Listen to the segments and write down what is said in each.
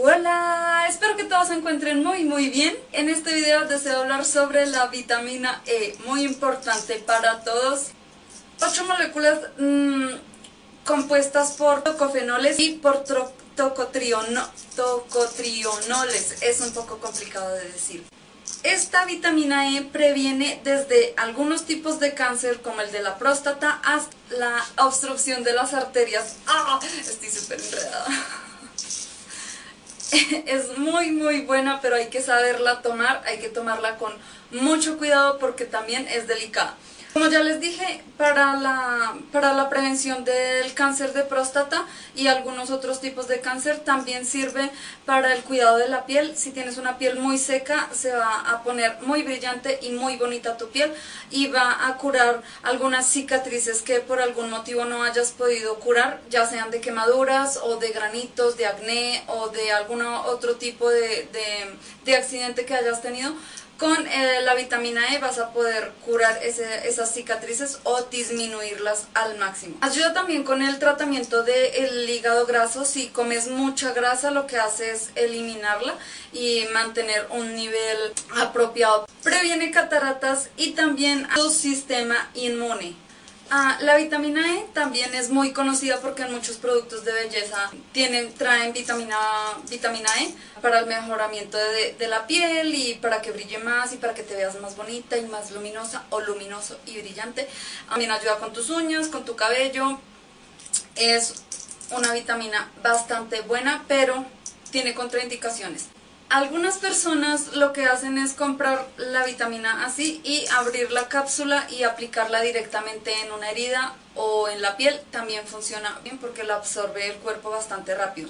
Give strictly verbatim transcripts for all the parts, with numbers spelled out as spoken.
Hola, espero que todos se encuentren muy muy bien. En este video deseo hablar sobre la vitamina E, muy importante para todos. Ocho moléculas mmm, compuestas por tocofenoles y por tocotriono, tocotrionoles, es un poco complicado de decir. Esta vitamina E previene desde algunos tipos de cáncer como el de la próstata hasta la obstrucción de las arterias. ¡Ah! Estoy súper enredada. Es muy muy buena, pero hay que saberla tomar, hay que tomarla con mucho cuidado porque también es delicada. Como ya les dije, para la, para la prevención del cáncer de próstata y algunos otros tipos de cáncer, también sirve para el cuidado de la piel. Si tienes una piel muy seca, se va a poner muy brillante y muy bonita tu piel y va a curar algunas cicatrices que por algún motivo no hayas podido curar, ya sean de quemaduras o de granitos, de acné o de algún otro tipo de, de, de accidente que hayas tenido. Con eh, la vitamina E vas a poder curar ese, esas cicatrices o disminuirlas al máximo. Ayuda también con el tratamiento del hígado graso. Si comes mucha grasa, lo que hace es eliminarla y mantener un nivel apropiado. Previene cataratas y también tu sistema inmune. Ah, la vitamina E también es muy conocida porque en muchos productos de belleza tienen, traen vitamina, vitamina E para el mejoramiento de, de la piel y para que brille más y para que te veas más bonita y más luminosa o luminoso y brillante. También ayuda con tus uñas, con tu cabello. Es una vitamina bastante buena, pero tiene contraindicaciones. Algunas personas lo que hacen es comprar la vitamina así y abrir la cápsula y aplicarla directamente en una herida o en la piel. También funciona bien porque la absorbe el cuerpo bastante rápido.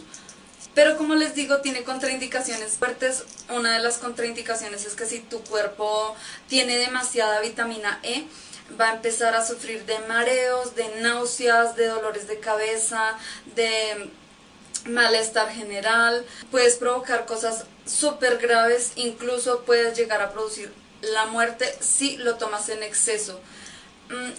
Pero como les digo, tiene contraindicaciones fuertes. Una de las contraindicaciones es que si tu cuerpo tiene demasiada vitamina E, va a empezar a sufrir de mareos, de náuseas, de dolores de cabeza, de malestar general. Puedes provocar cosas súper graves, incluso puedes llegar a producir la muerte si lo tomas en exceso.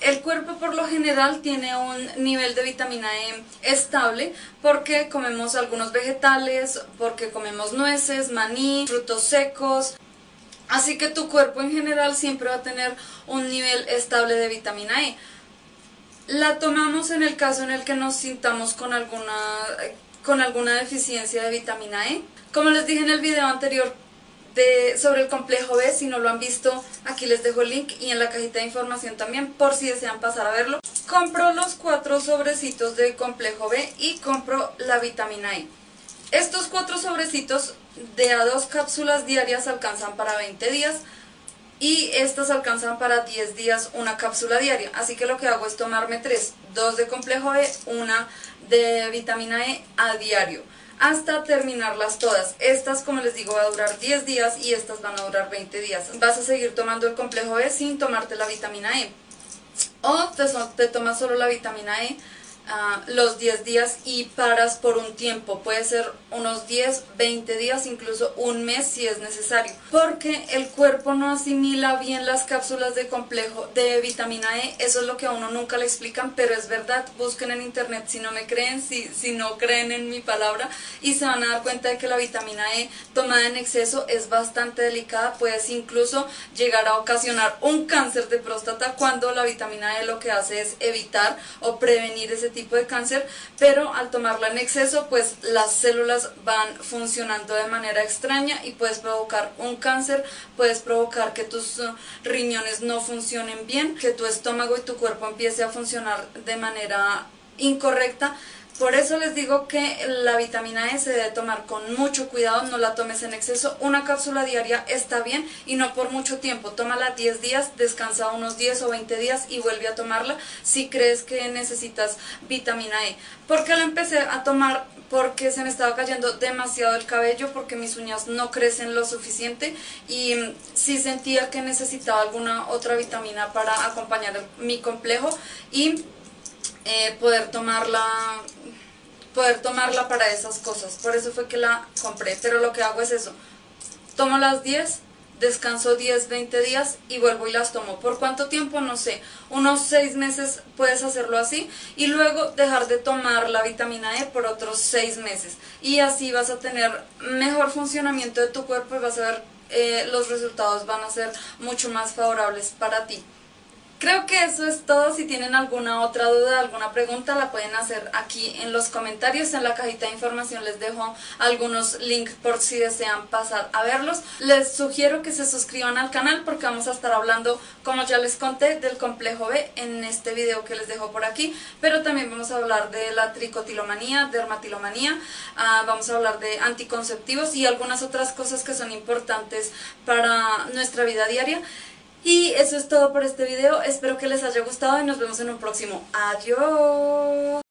El cuerpo por lo general tiene un nivel de vitamina E estable porque comemos algunos vegetales, porque comemos nueces, maní, frutos secos. Así que tu cuerpo en general siempre va a tener un nivel estable de vitamina E. La tomamos en el caso en el que nos sintamos con alguna... con alguna deficiencia de vitamina E. Como les dije en el video anterior de, sobre el complejo B, si no lo han visto, aquí les dejo el link y en la cajita de información también, por si desean pasar a verlo. Compro los cuatro sobrecitos del complejo B y compro la vitamina E. Estos cuatro sobrecitos de a dos cápsulas diarias alcanzan para veinte días y estas alcanzan para diez días una cápsula diaria. Así que lo que hago es tomarme tres, dos de complejo B, una de vitamina E a diario, hasta terminarlas todas. Estas, como les digo, va a durar diez días y estas van a durar veinte días. Vas a seguir tomando el complejo B sin tomarte la vitamina E. O te, te tomas solo la vitamina E uh, los diez días y paras por un tiempo. Puede ser unos diez, veinte días, incluso un mes si es necesario. Porque el cuerpo no asimila bien las cápsulas de complejo de vitamina E. Eso es lo que a uno nunca le explican, pero es verdad. Busquen en internet si no me creen, si, si no creen en mi palabra, y se van a dar cuenta de que la vitamina E tomada en exceso es bastante delicada. Puedes incluso llegar a ocasionar un cáncer de próstata cuando la vitamina E lo que hace es evitar o prevenir ese tipo de cáncer, pero al tomarla en exceso, pues las células van funcionando de manera extraña y puedes provocar un cáncer, puedes provocar que tus riñones no funcionen bien, que tu estómago y tu cuerpo empiece a funcionar de manera incorrecta. Por eso les digo que la vitamina E se debe tomar con mucho cuidado, no la tomes en exceso. Una cápsula diaria está bien y no por mucho tiempo. Tómala diez días, descansa unos diez o veinte días y vuelve a tomarla si crees que necesitas vitamina E. ¿Por qué la empecé a tomar? Porque se me estaba cayendo demasiado el cabello, porque mis uñas no crecen lo suficiente y sí sentía que necesitaba alguna otra vitamina para acompañar mi complejo y Eh, poder tomarla poder tomarla para esas cosas. Por eso fue que la compré, pero lo que hago es eso: tomo las diez, descanso diez, veinte días y vuelvo y las tomo. ¿Por cuánto tiempo? No sé, unos seis meses puedes hacerlo así, y luego dejar de tomar la vitamina E por otros seis meses, y así vas a tener mejor funcionamiento de tu cuerpo y vas a ver, eh, los resultados van a ser mucho más favorables para ti. Creo que eso es todo. Si tienen alguna otra duda, alguna pregunta, la pueden hacer aquí en los comentarios. En la cajita de información les dejo algunos links por si desean pasar a verlos. Les sugiero que se suscriban al canal porque vamos a estar hablando, como ya les conté, del complejo B en este video que les dejo por aquí. Pero también vamos a hablar de la tricotilomanía, dermatilomanía, uh, vamos a hablar de anticonceptivos y algunas otras cosas que son importantes para nuestra vida diaria. Y eso es todo por este video, espero que les haya gustado y nos vemos en un próximo. ¡Adiós!